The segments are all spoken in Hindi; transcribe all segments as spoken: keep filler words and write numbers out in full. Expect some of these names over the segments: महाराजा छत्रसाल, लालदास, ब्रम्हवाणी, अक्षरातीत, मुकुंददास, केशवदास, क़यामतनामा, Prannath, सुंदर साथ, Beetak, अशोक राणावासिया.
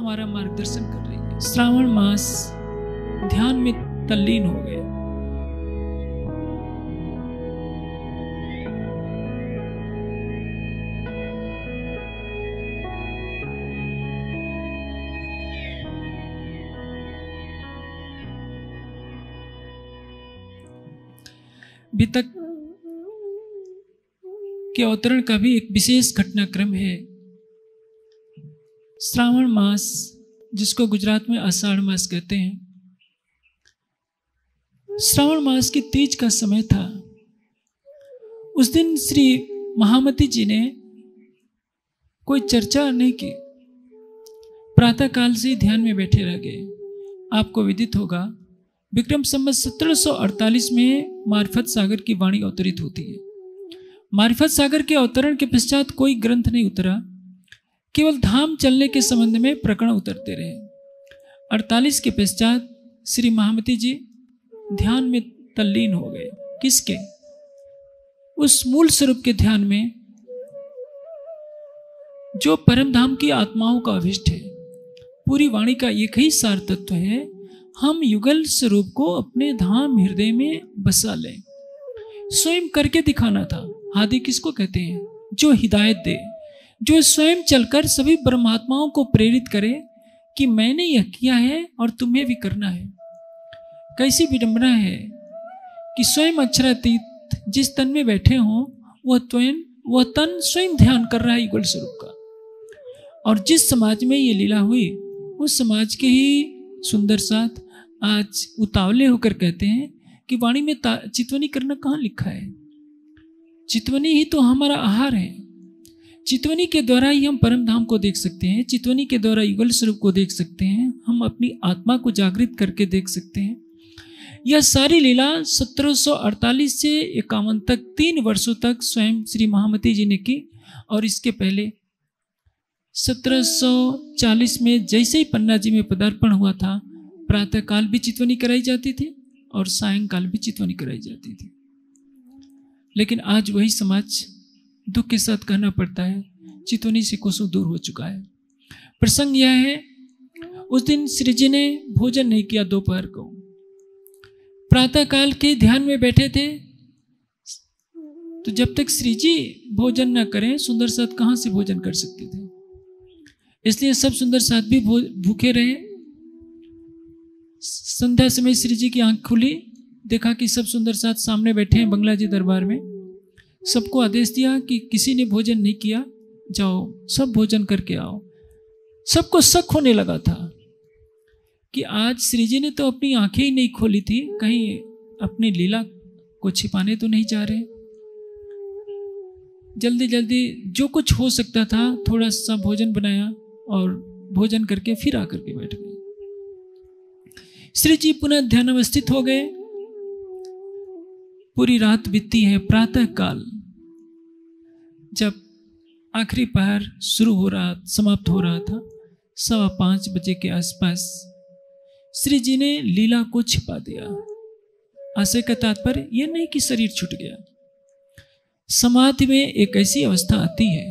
हमारा मार्गदर्शन कर रही है। श्रावण मास ध्यान में तल्लीन हो गए। बीतक के अवतरण का भी एक विशेष घटनाक्रम है। श्रावण मास, जिसको गुजरात में आषाढ़ मास कहते हैं, श्रावण मास की तीज का समय था। उस दिन श्री महामती जी ने कोई चर्चा नहीं की, प्रातः काल से ध्यान में बैठे रह गए। आपको विदित होगा विक्रम संवत सत्रह सौ अड़तालीस में मार्फत सागर की वाणी अवतरित होती है। मार्फत सागर के अवतरण के पश्चात कोई ग्रंथ नहीं उतरा, केवल धाम चलने के संबंध में प्रकरण उतरते रहे। अड़तालीस के पश्चात श्री महामती जी ध्यान में तल्लीन हो गए। किसके? उस मूल स्वरूप के ध्यान में जो परम धाम की आत्माओं का अभिष्ट है। पूरी वाणी का एक ही सार तत्व है, हम युगल स्वरूप को अपने धाम हृदय में बसा लें। स्वयं करके दिखाना था। हादी किसको कहते हैं? जो हिदायत दे, जो स्वयं चलकर सभी परमात्माओं को प्रेरित करे कि मैंने यह किया है और तुम्हें भी करना है। कैसी विडंबना है कि स्वयं अक्षरातीत जिस तन में बैठे हों वह त्वन वह तन स्वयं ध्यान कर रहा है युगल स्वरूप का। और जिस समाज में ये लीला हुई उस समाज के ही सुंदर साथ आज उतावले होकर कहते हैं कि वाणी में चितवनी करना कहाँ लिखा है? चितवनी ही तो हमारा आहार है। चितवनी के द्वारा ही हम परम धाम को देख सकते हैं। चितवनी के द्वारा युगल स्वरूप को देख सकते हैं। हम अपनी आत्मा को जागृत करके देख सकते हैं। यह सारी लीला सत्रह सौ अड़तालीस से इक्यावन तक तीन वर्षों तक स्वयं श्री महामती जी ने की। और इसके पहले सत्रह सौ चालीस में जैसे ही पन्ना जी में पदार्पण हुआ था, प्रातः काल भी चितवनी कराई जाती थी और सायंकाल भी चितवनी कराई जाती थी। लेकिन आज वही समाज, दुख के साथ कहना पड़ता है, चितवनी से कोसों दूर हो चुका है। प्रसंग यह है, उस दिन श्री जी ने भोजन नहीं किया। दोपहर को प्रातः काल के ध्यान में बैठे थे, तो जब तक श्री जी भोजन न करें सुंदर साथ कहाँ से भोजन कर सकते थे? इसलिए सब सुंदर साथ भी भूखे रहे। संध्या समय श्री जी की आंख खुली, देखा कि सब सुंदर साथ सामने बैठे हैं बंगला जी दरबार में। सबको आदेश दिया कि किसी ने भोजन नहीं किया, जाओ सब भोजन करके आओ। सबको शक होने लगा था कि आज श्री जी ने तो अपनी आंखें ही नहीं खोली थी, कहीं अपनी लीला को छिपाने तो नहीं जा रहे। जल्दी जल्दी जो कुछ हो सकता था थोड़ा सा भोजन बनाया और भोजन करके फिर आकर के बैठ गए। श्री जी पुनः ध्यानावस्थित हो गए। पूरी रात बीतती है। प्रातः काल जब आखिरी पहर शुरू हो रहा समाप्त हो रहा था, सवा पाँच बजे के आसपास श्री जी ने लीला को छिपा दिया। आशय का तात्पर्य यह नहीं कि शरीर छूट गया। समाधि में एक ऐसी अवस्था आती है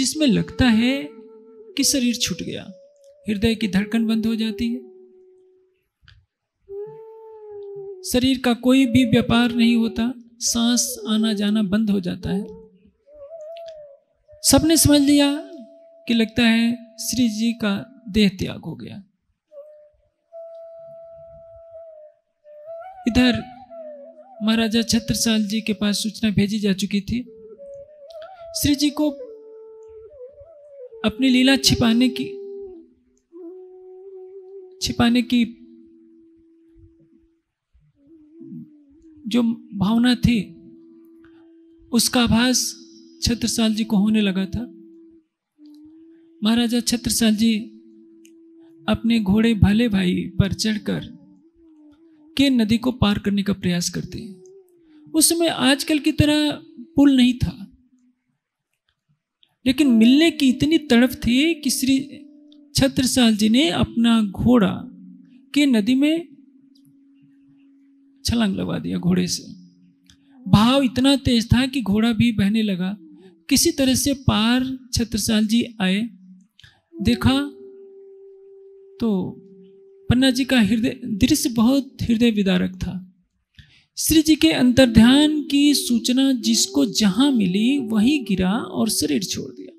जिसमें लगता है कि शरीर छूट गया, हृदय की धड़कन बंद हो जाती है, शरीर का कोई भी व्यापार नहीं होता, सांस आना जाना बंद हो जाता है। सबने समझ लिया कि लगता है श्री जी का देह त्याग हो गया। इधर महाराजा छत्रसाल जी के पास सूचना भेजी जा चुकी थी। श्री जी को अपनी लीला छिपाने की छिपाने की जो भावना थी उसका आभास छत्रसाल जी को होने लगा था। महाराजा छत्रसाल जी अपने घोड़े भले भाई पर चढ़कर के नदी को पार करने का प्रयास करते हैं। उस समय आजकल की तरह पुल नहीं था, लेकिन मिलने की इतनी तड़प थी कि श्री छत्रसाल जी ने अपना घोड़ा के नदी में छलांग लगा दिया। घोड़े से भाव इतना तेज था कि घोड़ा भी बहने लगा। किसी तरह से पार छत्रसाल जी आए, देखा तो पन्ना जी का हृदय दृश्य बहुत हृदय विदारक था। श्री जी के अंतर्ध्यान की सूचना जिसको जहां मिली वहीं गिरा और शरीर छोड़ दिया।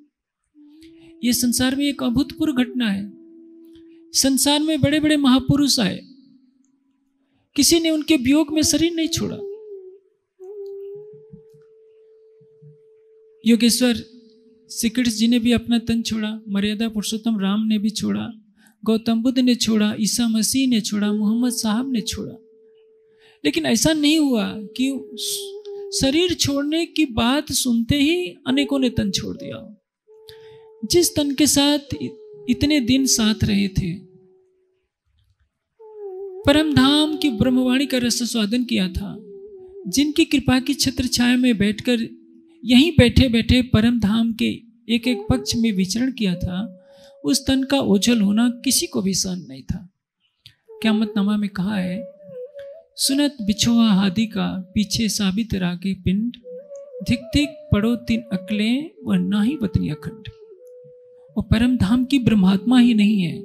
यह संसार में एक अभूतपूर्व घटना है। संसार में बड़े बड़े महापुरुष आए, किसी ने उनके वियोग में शरीर नहीं छोड़ा। योगेश्वर श्री कृष्ण जी ने भी अपना तन छोड़ा, मर्यादा पुरुषोत्तम राम ने भी छोड़ा, गौतम बुद्ध ने छोड़ा, ईसा मसीह ने छोड़ा, मोहम्मद साहब ने छोड़ा। लेकिन ऐसा नहीं हुआ कि शरीर छोड़ने की बात सुनते ही अनेकों ने तन छोड़ दिया। जिस तन के साथ इतने दिन साथ रहे थे, परम धाम की ब्रह्मवाणी का रस स्वादन किया था, जिनकी कृपा की छत्र छाया में बैठकर यहीं बैठे बैठे परम धाम के एक एक पक्ष में विचरण किया था, उस तन का ओझल होना किसी को भी सहन नहीं था। क़यामतनामा में कहा है, सुनत बिछोहा हादी का पीछे साबित रागी पिंड, धिक धिक पड़ो तीन अकलें व ना ही वतनी अखंड। वो परम धाम की ब्रह्मात्मा ही नहीं है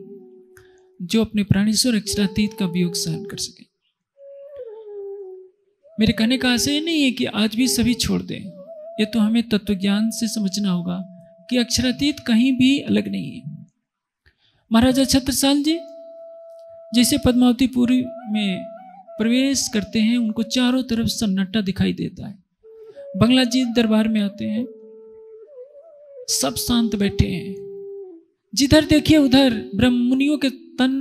जो अपने प्राणेश्वर अक्षरातीत का वियोग सहन कर सके। मेरे कहने का आशय नहीं है कि आज भी सभी छोड़ दें। ये तो हमें तत्वज्ञान से समझना होगा कि अक्षरातीत कहीं भी अलग नहीं है। महाराजा छत्रसाल जी जैसे पद्मावती पुरी में प्रवेश करते हैं, उनको चारों तरफ सन्नाटा दिखाई देता है। बंगलाजीत दरबार में आते हैं, सब शांत बैठे हैं। जिधर देखिए उधर ब्रह्म मुनियों के तन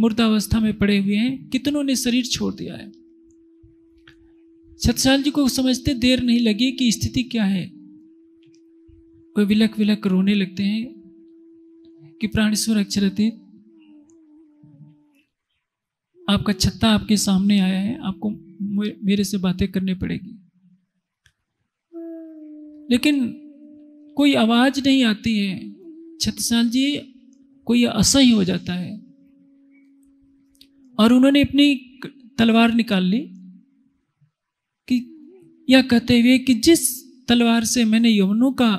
मुर्दावस्था में पड़े हुए हैं। कितनों ने शरीर छोड़ दिया है। छत्रसाल जी को समझते देर नहीं लगी कि स्थिति क्या है। कोई विलक विलक रोने लगते हैं कि प्राणेश्वर अक्षरातीत, आपका छत्ता आपके सामने आया है, आपको मेरे से बातें करनी पड़ेगी। लेकिन कोई आवाज नहीं आती है। छत्रसाल जी को यह असह्य हो जाता है और उन्होंने अपनी तलवार निकाल ली, या कहते हुए कि जिस तलवार से मैंने यवनों का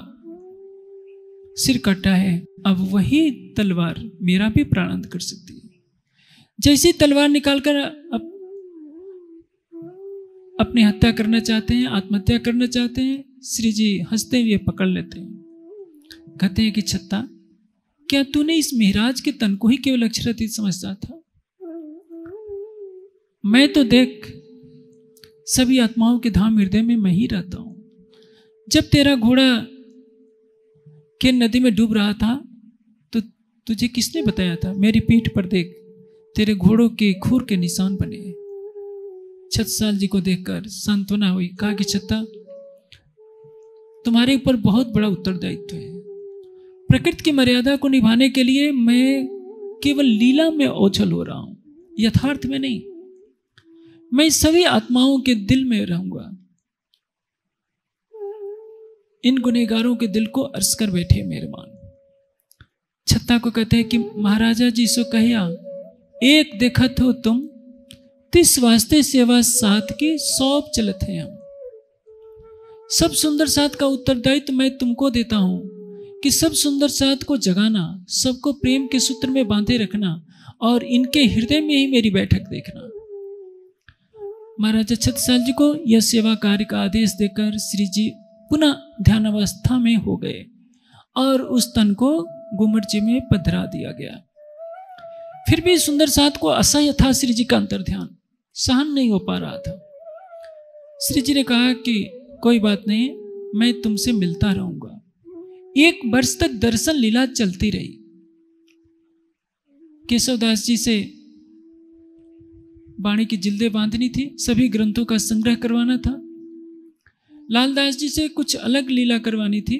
सिर काटा है, अब वही तलवार मेरा भी प्राणांत कर सकती है। जैसी तलवार निकालकर अप, अपनी हत्या करना चाहते हैं, आत्महत्या करना चाहते हैं, श्री जी हंसते हुए पकड़ लेते हैं। कहते हैं कि छत्ता, क्या तूने इस मेहराज के तन को ही केवल अक्षरातीत समझता था? मैं तो देख सभी आत्माओं के धाम हृदय में मैं ही रहता हूँ। जब तेरा घोड़ा के नदी में डूब रहा था तो तुझे किसने बताया था? मेरी पीठ पर देख, तेरे घोड़ों के खूर के निशान बने। छत्रसाल जी को देखकर सांत्वना हुई। कहा कि छत्ता, तुम्हारे ऊपर बहुत बड़ा उत्तरदायित्व है। प्रकृति की मर्यादा को निभाने के लिए मैं केवल लीला में ओझल हो रहा हूँ, यथार्थ में नहीं। मैं सभी आत्माओं के दिल में रहूंगा। इन गुनहगारों के दिल को अर्श कर बैठे मेहरबान। छत्ता को कहते हैं कि महाराजा जी सो कहया, एक देखत हो तुम तिस वास्ते सेवा साथ की सौंप चलत है। हम सब सुंदर साथ का उत्तरदायित्व मैं तुमको देता हूं कि सब सुंदर साथ को जगाना, सबको प्रेम के सूत्र में बांधे रखना और इनके हृदय में ही मेरी बैठक देखना। महाराजा छत्रसाल जी को यह सेवा कार्य का आदेश देकर श्री जी पुनः ध्यानावस्था में हो गए और उस तन को गुमट जी में पधरा दिया गया। फिर भी सुंदर साथ को असह्य था श्री जी का अंतर्ध्यान, सहन नहीं हो पा रहा था। श्री जी ने कहा कि कोई बात नहीं, मैं तुमसे मिलता रहूंगा। एक वर्ष तक दर्शन लीला चलती रही। केशवदास जी से वाणी की जिल्दें बांधनी थी, सभी ग्रंथों का संग्रह करवाना था। लालदास जी से कुछ अलग लीला करवानी थी,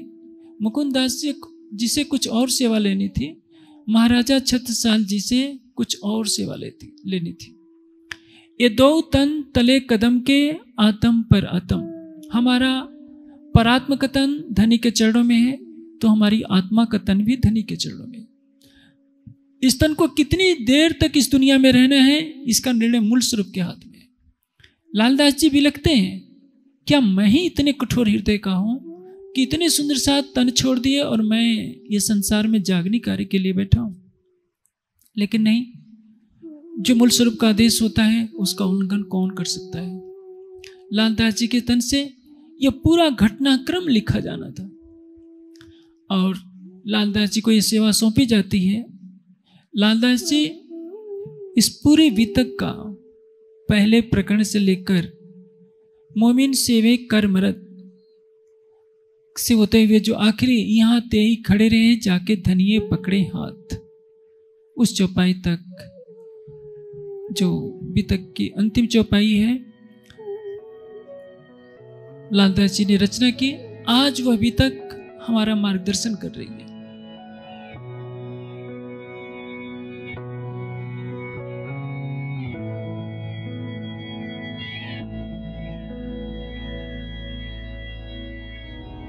मुकुंददास जी जिसे कुछ और सेवा लेनी थी, महाराजा छत्रसाल जी से कुछ और सेवा लेती लेनी थी। ये दो तन तले कदम के आतम पर आतम। हमारा परात्म का तन धनी के चरणों में है तो हमारी आत्मा का तन भी धनी के चरणों में है। इस तन को कितनी देर तक इस दुनिया में रहना है, इसका निर्णय मूल स्वरूप के हाथ में है। लालदास जी भी लगते हैं, क्या मैं ही इतने कठोर हृदय का हूं कि इतने सुंदर साथ तन छोड़ दिए और मैं ये संसार में जागनी कार्य के लिए बैठा हूं? लेकिन नहीं, जो मूल स्वरूप का आदेश होता है उसका उल्लंघन कौन कर सकता है। लालदास जी के तन से यह पूरा घटनाक्रम लिखा जाना था और लालदास जी को यह सेवा सौंपी जाती है। लालदास जी इस पूरे बीतक का पहले प्रकरण से लेकर मोमिन सेवे कर्मरत से होते हुए जो आखिरी यहाँ ते ही खड़े रहे जाके धनिये पकड़े हाथ, उस चौपाई तक जो बीतक की अंतिम चौपाई है, लालदास जी ने रचना की। आज वह बीतक हमारा मार्गदर्शन कर रही है।